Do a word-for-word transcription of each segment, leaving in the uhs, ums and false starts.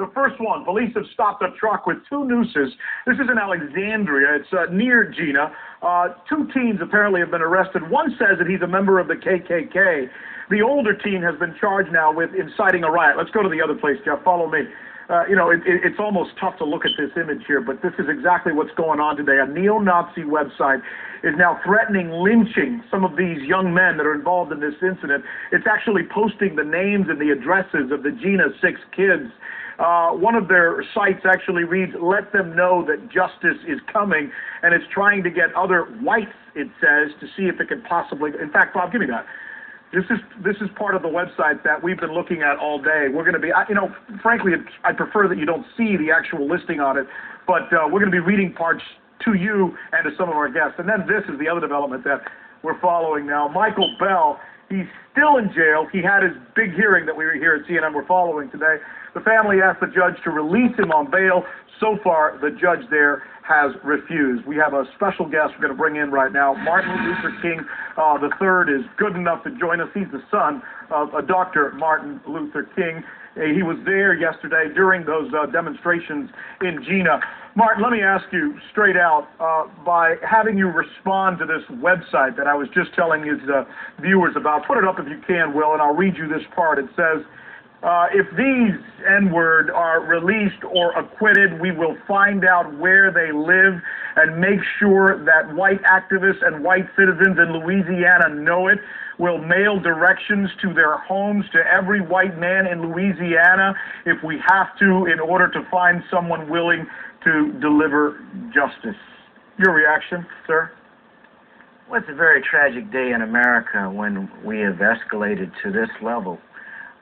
The first one, police have stopped a truck with two nooses. This is in Alexandria. It's uh, near Jena. Uh, two teens apparently have been arrested. One says that he's a member of the K K K. The older teen has been charged now with inciting a riot. Let's go to the other place, Jeff. Follow me. Uh, you know, it, it, it's almost tough to look at this image here, but this is exactly what's going on today. A neo-Nazi website is now threatening lynching some of these young men that are involved in this incident. It's actually posting the names and the addresses of the Jena six kids. Uh, one of their sites actually reads, "Let them know that justice is coming," and it's trying to get other whites, it says, to see if it can possibly... In fact, Bob, give me that. This is this is part of the website that we've been looking at all day. We're going to be, you know, frankly, I prefer that you don't see the actual listing on it, but uh, we're going to be reading parts to you and to some of our guests. And then this is the other development that we're following now. Mychal Bell, he's still in jail. He had his big hearing that we were here at C N N we're following today. The family asked the judge to release him on bail. So far, the judge there has refused. We have a special guest we're going to bring in right now. Martin Luther King uh, the third is good enough to join us. He's the son of uh, Doctor Martin Luther King. Uh, he was there yesterday during those uh, demonstrations in Jena. Martin, let me ask you straight out, uh, by having you respond to this website that I was just telling his uh, viewers about. Put it up if you can, Will, and I'll read you this part. It says, Uh, if these N-word are released or acquitted, we will find out where they live and make sure that white activists and white citizens in Louisiana know it. We'll mail directions to their homes to every white man in Louisiana if we have to, in order to find someone willing to deliver justice. Your reaction, sir? Well, it's a very tragic day in America when we have escalated to this level.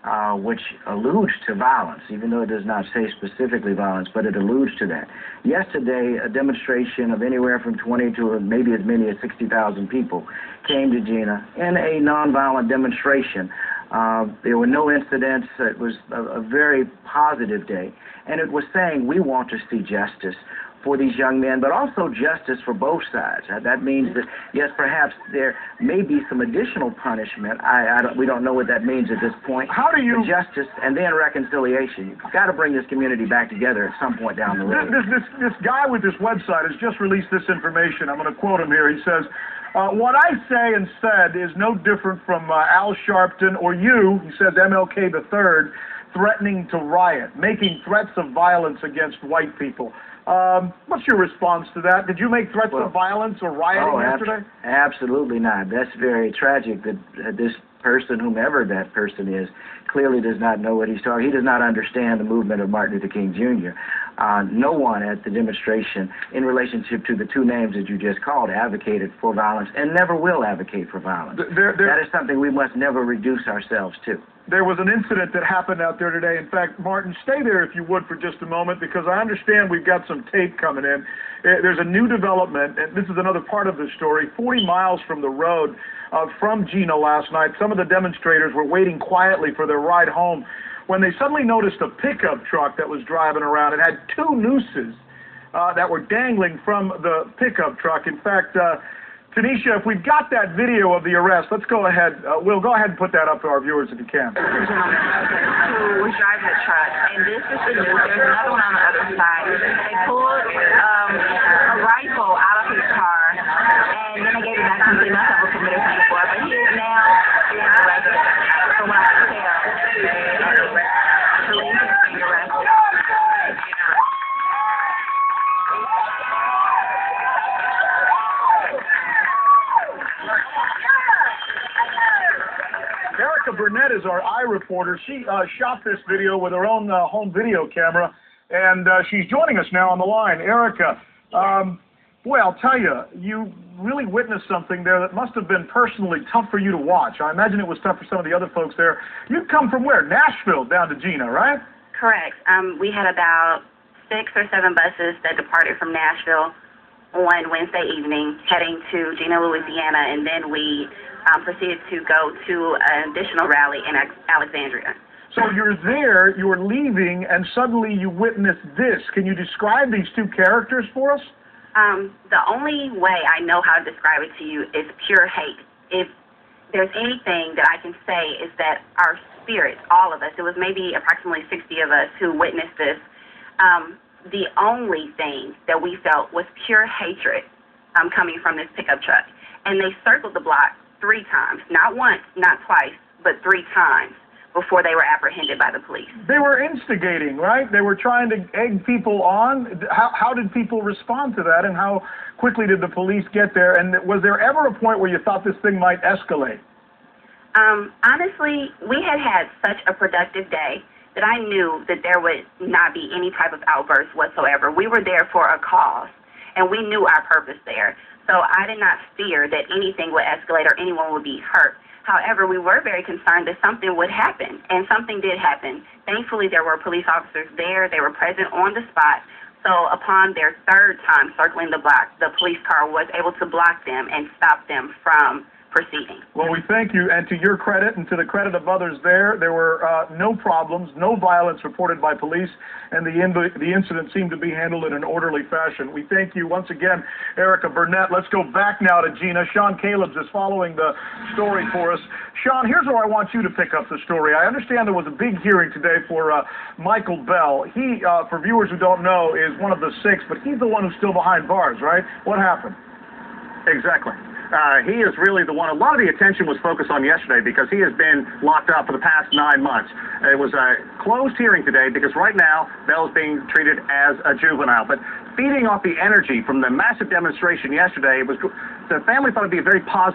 Uh, which alludes to violence, even though it does not say specifically violence, but it alludes to that. Yesterday, a demonstration of anywhere from twenty to maybe as many as sixty thousand people came to Jena in a nonviolent demonstration. Uh, there were no incidents. It was a, a very positive day. And it was saying, we want to see justice for these young men, but also justice for both sides. That means that, yes, perhaps there may be some additional punishment. I, I don't, we don't know what that means at this point. How do you... Justice and then reconciliation. You've got to bring this community back together at some point down the road. This, this, this guy with this website has just released this information. I'm going to quote him here. He says, uh, what I say and said is no different from uh, Al Sharpton or you, he says M L K the third, threatening to riot, making threats of violence against white people. Um, what's your response to that? Did you make threats well, of violence or rioting oh, yesterday? Ab absolutely not. That's very tragic that uh, this person, whomever that person is, clearly does not know what he's talking. He does not understand the movement of Martin Luther King Junior Uh, no one at the demonstration, in relationship to the two names that you just called, advocated for violence and never will advocate for violence. There, there, that is something we must never reduce ourselves to. There was an incident that happened out there today. In fact, Martin, stay there if you would for just a moment, because I understand we've got some tape coming in. There's a new development, and this is another part of the story. forty miles from the road uh, from Jena last night, some of the demonstrators were waiting quietly for their ride home when they suddenly noticed a pickup truck that was driving around. It had two nooses uh, that were dangling from the pickup truck. In fact, uh, Tanisha, if we've got that video of the arrest, let's go ahead. Uh, we'll go ahead and put that up to our viewers if you can. Who was driving the truck? And this is the news. There's another one on the other side. They pulled um, a rifle out of his car, and then they gave it back to him. I've never committed him before, but he is now being arrested. From what I can tell, police are being arrested. Erica Burnett is our eye reporter. She uh, shot this video with her own uh, home video camera, and uh, she's joining us now on the line. Erica, um, boy, I'll tell you, you really witnessed something there that must have been personally tough for you to watch. I imagine it was tough for some of the other folks there. You come from where? Nashville down to Jena, right? Correct. Um, we had about six or seven buses that departed from Nashville on Wednesday evening, heading to Jena, Louisiana, and then we um, proceeded to go to an additional rally in Alexandria. So you're there, you're leaving, and suddenly you witness this. Can you describe these two characters for us? Um, the only way I know how to describe it to you is pure hate. If there's anything that I can say is that our spirits, all of us, it was maybe approximately sixty of us who witnessed this, um, the only thing that we felt was pure hatred um, coming from this pickup truck. And they circled the block three times, not once, not twice, but three times before they were apprehended by the police. They were instigating, right? They were trying to egg people on. How, how did people respond to that, and how quickly did the police get there? And was there ever a point where you thought this thing might escalate? Um, honestly, we had had such a productive day that I knew that there would not be any type of outburst whatsoever. We were there for a cause, and we knew our purpose there. So I did not fear that anything would escalate or anyone would be hurt. However, we were very concerned that something would happen, and something did happen. Thankfully, there were police officers there. They were present on the spot. So upon their third time circling the block, the police car was able to block them and stop them from proceeding. Well, we thank you, and to your credit and to the credit of others there, there were uh, no problems, no violence reported by police, and the, in the incident seemed to be handled in an orderly fashion. We thank you once again, Erica Burnett. Let's go back now to Gina. Sean Calebs is following the story for us. Sean, here's where I want you to pick up the story. I understand there was a big hearing today for uh, Mychal Bell. He, uh, for viewers who don't know, is one of the six, but he's the one who's still behind bars, right? What happened? Exactly. Uh, he is really the one. A lot of the attention was focused on yesterday because he has been locked up for the past nine months. It was a closed hearing today because right now Bell's being treated as a juvenile. But feeding off the energy from the massive demonstration yesterday, it was the family thought it'd be a very positive.